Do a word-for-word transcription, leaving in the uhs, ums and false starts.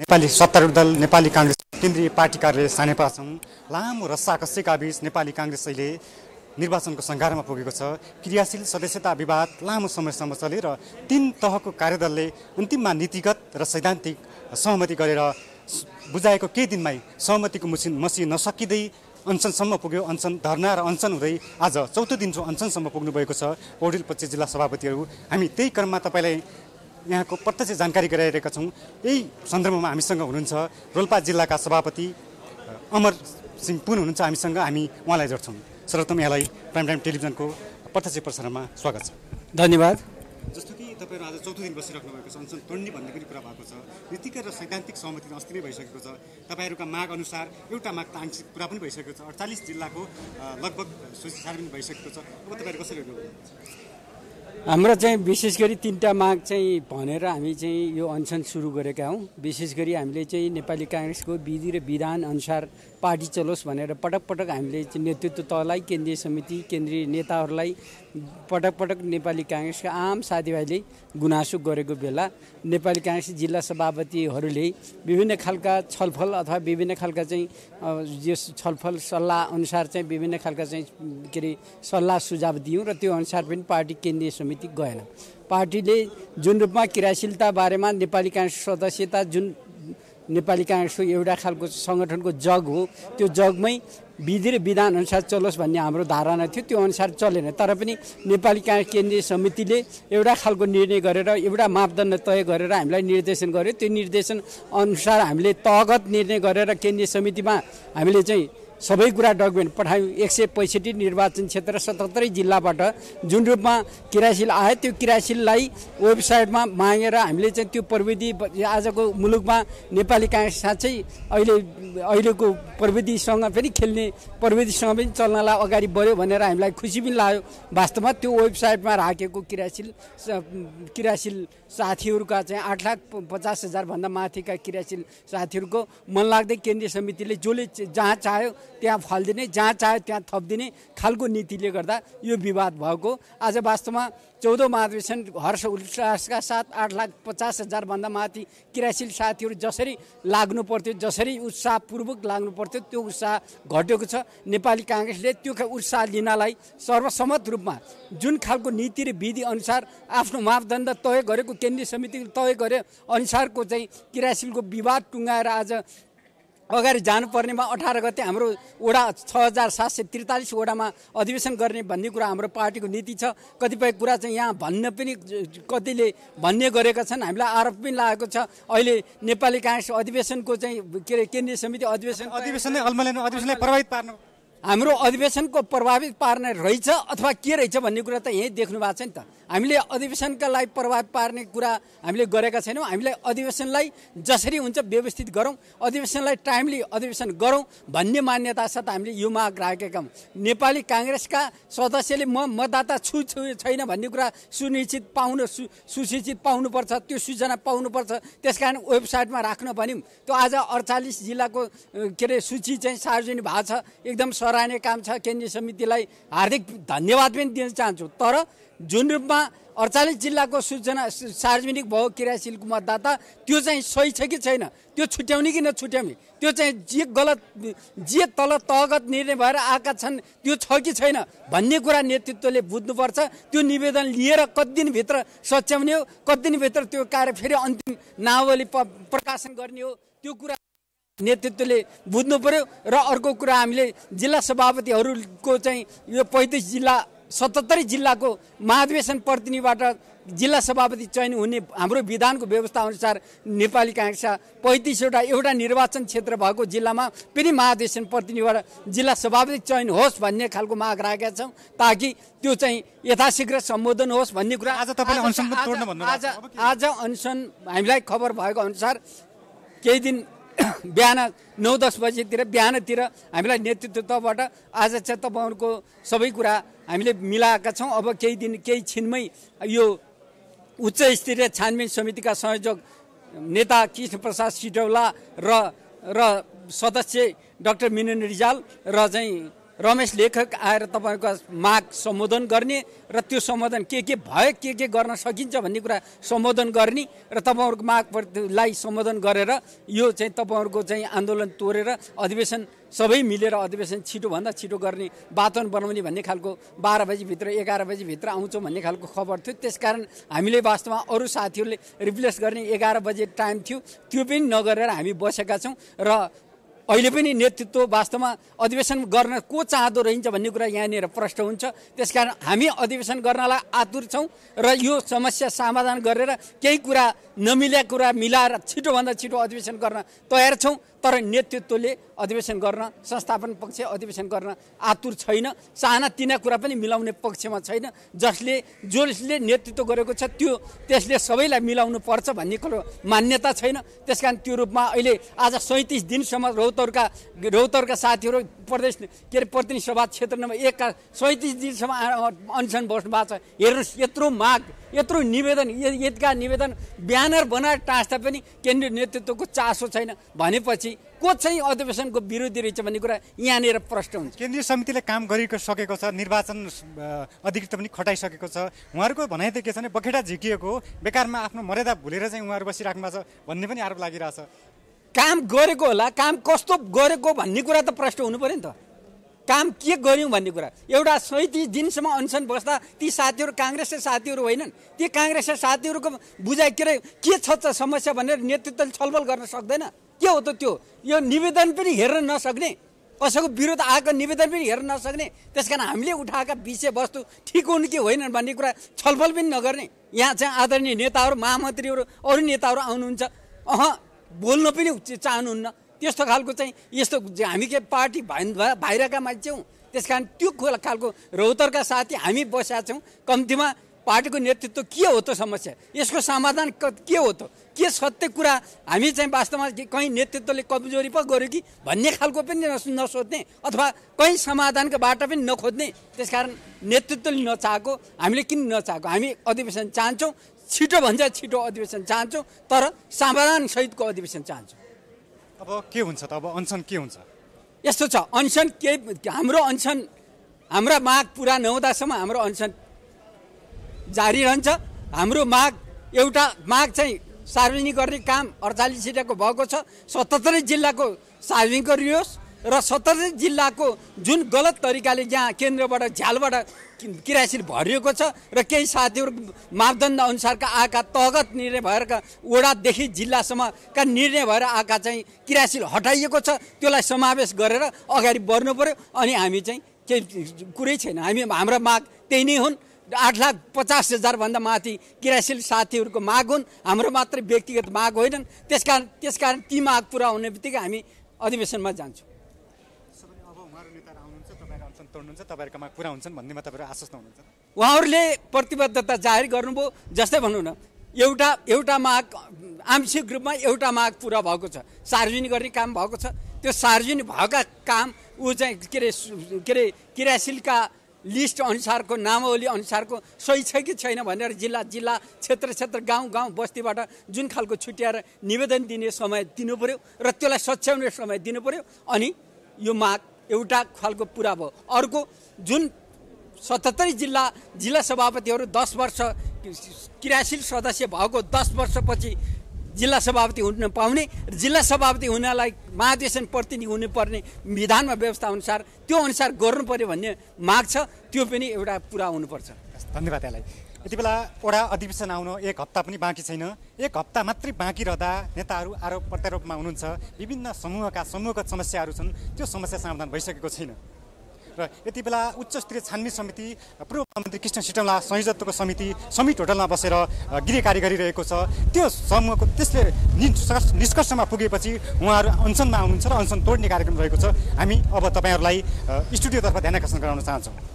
नेपाली सत्तारूढ दल नेपाली कांग्रेस केन्द्रीय पार्टी कार्यालय सानेपा छौं। लामो र साकस्यका बीच नेपाली कांग्रेस अहिले निर्वाचनको संघारमा पुगेको छ। क्रियाशील सदस्यता विवाद लामो समयसम्म चलेर तीन तहको कार्यदलले अन्तिममा नीतिगत र सैद्धान्तिक सहमति गरेर बुझाएको केही दिनमै सहमतिको मसिन मसी नसकिदै अनसनसम्म पुग्यो। अनसन धरना र अनसन हुँदै आज चौथो दिनको अनसनसम्म पुग्नु भएको छ। पौडेल पच्चीस जिल्ला सभापतिहरू हामी त्यही क्रममा तपाईलाई यहाँको प्रत्यक्ष जानकारी गराइरहेका छौँ। यही सन्दर्भमा हामीसँग हुनुहुन्छ रोल्पा जिल्लाका सभापति अमर सिंह पुन हुनुहुन्छ हामीसँग। हामी उहाँलाई जोड्छौँ। सर्वप्रथम यहाँलाई प्राइम टाइम टेलिभिजनको प्रत्यक्ष प्रसारणमा स्वागत छ। धन्यवाद। जस्तो कि तपाईहरु आज चौथो दिन बसिराख्नु भएको छ, अनसन तोड्ने भन्ने पनि कुरा भएको छ, नीतिक र सैद्धान्तिक सहमति अस्ति नै भइसकेको छ। तपाईहरुका माग अनुसार एउटा माग त आंशिक पूरा पनि भइसकेको छ। अडचालीस जिल्लाको लगभग सूची सार्वजनिक पनि भइसकेको छ। अब तपाईहरु कसरी हेर्नुहुन्छ? हाम्रो चाहिँ विशेष गरी तीनटा माग चाहिँ भनेर हामी चाहिँ यो अनसन सुरु गरेका हौँ। विशेष गरी हामीले चाहिँ नेपाली कांग्रेसको विधि र विधान अनुसार पार्टी चलोस् भनेर पटक पटक हामीले नेतृत्व तहलाई, केन्द्रीय समिति, केन्द्रीय नेताहरूलाई पटक पटक नेपाली कांग्रेसका आम साथीभाइले गुनासो गरेको बेला नेपाली कांग्रेस जिल्ला सभापतिहरूले विभिन्न खालका छलफल अथवा विभिन्न खालका चाहिँ यस छलफल सल्लाह अनुसार चाहिँ विभिन्न खालका चाहिँ के अरे सल्लाह सुझाव दियौँ र त्यो अनुसार पनि पार्टी केन्द्रीय समिति गएन। पार्टीले जुन रूपमा क्रियाशीलता बारेमा नेपाली कांग्रेस सदस्यता जुन नेपाली कांग्रेसको एउटा खालको संगठनको जग हो, त्यो जगमै विधि र विधान अनुसार चलोस् भन्ने हाम्रो धारणा थियो। त्यो अनुसार चलेन। तर पनि नेपाली कांग्रेस केन्द्रीय समितिले एउटा खालको निर्णय गरेर एउटा मापदण्ड तय गरेर हामीलाई निर्देशन गर्यो। त्यो निर्देशन अनुसार हामीले तहगत निर्णय गरेर केन्द्रीय समितिमा हामीले चाहिँ सबै कुरा डकुमेन्ट पठायौँ। एक सय पैंसठी निर्वाचन क्षेत्र सतहत्तरै जिल्लाबाट जुन रूपमा क्रियाशील आयो त्यो क्रियाशीललाई वेबसाइटमा मागेर हामीले चाहिँ त्यो प्रविधि आजको मुलुकमा नेपाली कांग्रेस साँच्चै अहिले अहिलेको प्रविधिसँग पनि खेल्ने, प्रविधिसँग पनि चल्नलाई अगाडि बढ्यो भनेर हामीलाई खुसी पनि लाग्यो। वास्तवमा त्यो वेबसाइटमा राखेको क्रियाशील क्रियाशील साथीहरूका चाहिँ आठ लाख पचास हजारभन्दा माथिका क्रियाशील साथीहरूको मनलाग्दै केन्द्रीय समितिले जसले जहाँ चाह्यो त्यहाँ फल्दिने, जहाँ चाह्यो त्यहाँ थप्दिने खालको नीतिले गर्दा यो विवाद भएको। आज वास्तवमा चौधौँ महाधिवेशन हर्ष उल्लासका साथ आठ लाख पचास हजारभन्दा माथि क्रियाशील साथीहरू जसरी लाग्नु पर्थ्यो, जसरी उत्साहपूर्वक लाग्नु पर्थ्यो, त्यो उत्साह घटेको छ। नेपाली कांग्रेसले त्यो उत्साह लिनलाई सर्वसम्मत रूपमा जुन खालको नीति र विधि अनुसार आफ्नो मापदण्ड तय गरेको केन्द्रीय समितिले तय गरे अनुसारको चाहिँ क्रियाशीलको विवाद टुङ्गाएर आज अगाडि जानुपर्नेमा अठार गते हाम्रो वडा छ हजार सात सय त्रितालीस वडामा अधिवेशन गर्ने भन्ने कुरा हाम्रो पार्टीको नीति छ। कतिपय कुरा चाहिँ यहाँ भन्न पनि कतिले भन्ने गरेका छन्। हामीलाई आरोप पनि लागेको छ। अहिले नेपाली कांग्रेस अधिवेशनको चाहिँ के अरे केन्द्रीय समिति अधिवेशन अधिवेशनले अल्मल्याउनु, अधिवेशनलाई प्रभावित पार्नु, हाम्रो अधिवेशनको प्रभावित पार्ने रहेछ अथवा के रहेछ भन्ने कुरा त यहीँ देख्नु भएको छ नि त। हामीले अधिवेशनका लागि प्रभाव पार्ने कुरा हामीले गरेका छैनौँ। हामीले अधिवेशनलाई जसरी हुन्छ व्यवस्थित गरौँ, अधिवेशनलाई टाइमली अधिवेशन गरौँ भन्ने मान्यता साथ हामीले यो माग राखेका हौँ। नेपाली कांग्रेसका सदस्यले म मतदाता छु छैन भन्ने कुरा सुनिश्चित पाउनु सुनिश्चित पाउनुपर्छ, त्यो सूचना पाउनुपर्छ। त्यस कारण वेबसाइटमा राख्न भन्यौँ। त्यो आज अडचालीस जिल्लाको के अरे सूची चाहिँ सार्वजनिक भएको छ। एकदम सराहनीय काम छ। केन्द्रीय समितिलाई हार्दिक धन्यवाद पनि दिन चाहन्छु। तर जुन रूपमा अडचालीस जिल्लाको सूचना सार्वजनिक भयो क्रियाशीलको मतदाता, त्यो चाहिँ सही छ कि छैन, त्यो छुट्याउने कि नछुट्याउने, त्यो चाहिँ जे गलत जे तल तहगत निर्णय भएर आएका छन् त्यो छ कि छैन भन्ने कुरा नेतृत्वले बुझ्नुपर्छ। त्यो निवेदन लिएर कति दिनभित्र सच्याउने हो, कति दिनभित्र त्यो कार्य फेरि अन्तिम नावली प्रकाशन गर्ने हो, त्यो कुरा नेतृत्वले बुझ्नु पर्यो। र अर्को कुरा हामीले जिल्ला सभापतिहरूको चाहिँ यो पैँतिस जिल्ला सतहत्तरी जिल्लाको महाधिवेशन प्रतिनिधिबाट जिल्ला सभापति चयन हुने हाम्रो विधानको व्यवस्था अनुसार नेपाली कांग्रेसका पैँतिसवटा एउटा निर्वाचन क्षेत्र भएको जिल्लामा पनि महाधिवेशन प्रतिनिधिबाट जिल्ला सभापति चयन होस् भन्ने खालको माग राखेका छौँ, ताकि त्यो चाहिँ यथाशीघ्र सम्बोधन होस् भन्ने कुरा। आज तपाईले अनसन तोड्न भन्नुहुन्छ। आज अनसन हामीलाई खबर भएको अनुसार केही दिन बिहान नौ दस बजेतिर बिहानतिर हामीलाई नेतृत्व तहबाट आज चाहिँ तपाईँहरूको सबै कुरा हामीले मिलाएका छौँ। अब केही दिन केही छिनमै यो उच्च स्तरीय छानबिन समितिका संयोजक नेता कृष्णप्रसाद सिटौला र र सदस्य डाक्टर मिनन रिजाल र चाहिँ रमेश लेखक आएर तपाईको माग सम्बोधन गर्ने र त्यो सम्बोधन के के भयो के के गर्न सकिन्छ भन्ने कुरा सम्बोधन गर्ने र तपाईहरुको मागलाई सम्बोधन गरेर यो चाहिँ तपाईहरुको चाहिँ आन्दोलन तोरेर अधिवेशन सबै मिलेर अधिवेशन छिटो भन्दा छिटो गर्ने वातावरण बनाउने भन्ने खालको बाह्र बजे भित्र एघार बजे भित्र आउँछौं भन्ने खालको खबर थियो। त्यसकारण हामीले वास्तवमा अरु साथीहरुले रिप्लेस गर्ने एघार बजे टाइम थियो त्यो पनि नगरेर हामी बसेका छौं र अहिले पनि नेतृत्व वास्तवमा अधिवेशन गर्न को चाहदो रहन्छ भन्ने कुरा यहाँनिर प्रश्न हुन्छ। त्यसकारण हामी अधिवेशन गर्नलाई आतुर छौं र यो समस्या समाधान गरेर केही कुरा नमिलेको कुरा मिलाएर छिटो भन्दा छिटो अधिवेशन गर्न तयार छौं। तर नेतृत्वले अधिवेशन गर्न संस्थापन पक्ष अधिवेशन गर्न आतुर छैन, सानातिना कुरा पनि मिलाउने पक्षमा छैन। जसले जसले नेतृत्व गरेको छ त्यो त्यसले सबैलाई मिलाउनु पर्छ भन्ने कुरो मान्यता छैन। त्यसकारण त्यो रूपमा अहिले आज सैंतीस दिनसम्म रौतहरुका रौतहरुका साथीहरु प्रदेश के अरे प्रतिनिधि सभा क्षेत्र नम्बर एक का सैंतीस दिनसम्म अनसन बस्नु भएको छ। हेर्नुस् यत्रो माग यत्रो निवेदन यत्का निवेदन ब्यानर बनाएर टाँस्दा पनि केन्द्रीय नेतृत्वको चासो छैन भनेपछि को चाहिँ अधिवेशनको विरोधी रहेछ भन्ने कुरा यहाँनिर प्रश्न हुन्छ। केन्द्रीय समितिले काम गरिसकेको सकेको छ, निर्वाचन अधिकृत पनि खटाइसकेको छ। उहाँहरूको भनाइ त के छ भने बखेटा झिकिएको बेकारमा आफ्नो मर्यादा भुलेर चाहिँ उहाँहरू बसिराख्नु भएको छ भन्ने पनि आरोप लागिरहेछ। काम गरेको होला, काम कस्तो गरेको भन्ने कुरा त प्रश्न हुनु पर्यो नि त। काम के गर्यौं भन्ने कुरा एउटा सैंतीस दिनसम्म अनसन बस्दा ती साथीहरु कांग्रेसका साथीहरु होइनन्, ती कांग्रेसका साथीहरुको बुझाइ के के छ त समस्या भनेर नेतृत्वले छलफल गर्न सक्दैन। के हो त त्यो? यो निवेदन पनि हेर्न नसक्ने, कसैको विरोध आएको निवेदन पनि हेर्न नसक्ने। त्यसकारण हामीले उठाएका विषयवस्तु ठिक हुन् कि होइनन् भन्ने कुरा छलफल पनि नगर्ने। यहाँ चाहिँ आदरणीय नेताहरु महामन्त्रीहरु अरु नेताहरु आउनुहुन्छ, अह बोल्न पनि चाहनुहुन्न, त्यस्तो खालको चाहिँ यस्तो हामी के पार्टी बाहिरका मान्छे हौं। त्यसकारण त्यो खालको रौतहरुका साथी हामी बसेका छौं। कम्तीमा पार्टीको नेतृत्व के हो त समस्या, यसको समाधान के हो त, के सत्य कुरा हामी चाहिँ वास्तवमा कहीं नेतृत्वले कमजोरी पो गर्यो कि भन्ने खालको पनि नसोच्ने अथवा कहीं समाधानको बाटो पनि नखोज्ने। त्यसकारण नेतृत्वले नचाहेको हामीले किन नचाहेको, हामी अधिवेशन चाहन्छौं, छिटो भन्दा छिटो अधिवेशन चाहन्छौं, तर समाधान सहितको अधिवेशन चाहन्छौं। अब के हुन्छ त? अब अनसन के हुन्छ? यस्तो छ, अनसन के हाम्रो अनसन हाम्रा माग पूरा नहुँदासम्म हाम्रो अनसन जारी रहन्छ। हाम्रो माग एउटा माग चाहिँ सार्वजनिक गर्ने काम अडचालीस जिल्लाको भएको छ, सतहत्तर जिल्लाको सार्वजनिक गरियोस् र सतहत्तर जिल्लाको जुन गलत तरिकाले यहाँ केन्द्रबाट झ्यालबाट किरासिन भरिएको छ र केही साथीहरु मापदण्ड अनुसारका आएका तहगत निर्णय भएका वडादेखि जिल्लासम्मका निर्णय भएर आएका चाहिँ किरासिन हटाइएको छ, त्यसलाई समावेश गरेर अगाडि बढ्नु पर्यो। अनि हामी चाहिँ केही कुरै छैन, हामी हाम्रो माग त्यही नै हुन्। आठ लाख पचास हजार भन्दा माथि किरायशील साथीहरुको माग हुन्, हाम्रो मात्र व्यक्तिगत माग होइनन्। त्यसकारण त्यसकारण ती माग पूरा हुने बित्तिकै हामी अधिवेशनमा जान्छौं। उहाँहरूले प्रतिबद्धता जाहेर गर्नुभयो। जस्तै भनौँ न, एउटा एउटा माग आंशिक रूपमा एउटा माग पूरा भएको छ, सार्वजनिक गर्ने काम भएको छ। त्यो सार्वजनिक भएका काम उ चाहिँ के अरे के अरे किरायशीलका लिस्ट अनुसारको नामावली अनुसारको सही छ कि छैन भनेर जिल्ला जिल्ला क्षेत्र क्षेत्र गाउँ गाउँ बस्तीबाट जुन खालको छुट्याएर निवेदन दिने समय दिनु पर्यो र त्यसलाई सच्याउने समय दिनु पर्यो। अनि यो माग एउटा खालको पूरा भयो। अर्को जुन सतहत्तर जिल्ला जिल्ला सभापतिहरू दस वर्ष क्रियाशील सदस्य भएको दस वर्षपछि जिल्ला सभापति हुन पाउने, जिल्ला सभापति हुनलाई महाधिवेशन प्रतिनिधि हुनुपर्ने विधानमा व्यवस्था अनुसार त्यो अनुसार गर्नु पर्यो भन्ने माग छ, त्यो पनि एउटा पूरा हुनुपर्छ। धन्यवाद। यसलाई यति बेला वडा अधिवेशन आउन एक हप्ता पनि बाँकी छैन। एक हप्ता मात्रै बाँकी रहँदा नेताहरू आरोप प्रत्यारोपमा हुनुहुन्छ, विभिन्न समूहका समूहगत समस्याहरू छन्, त्यो समस्या समाधान भइसकेको छैन। र यति बेला उच्च स्तरीय छानबिन समिति पूर्व मन्त्री कृष्ण सिटौला संयोजकत्वको समिति समिट होटलमा बसेर गृहकार्य गरिरहेको छ। त्यो समूहको त्यसले निष्कर्षमा पुगेपछि उहाँहरू अनसनमा आउनुहुन्छ र अनसन तोड्ने कार्यक्रम रहेको छ। हामी अब तपाईँहरूलाई स्टुडियोतर्फ ध्यान आकर्षण गराउन चाहन्छौँ।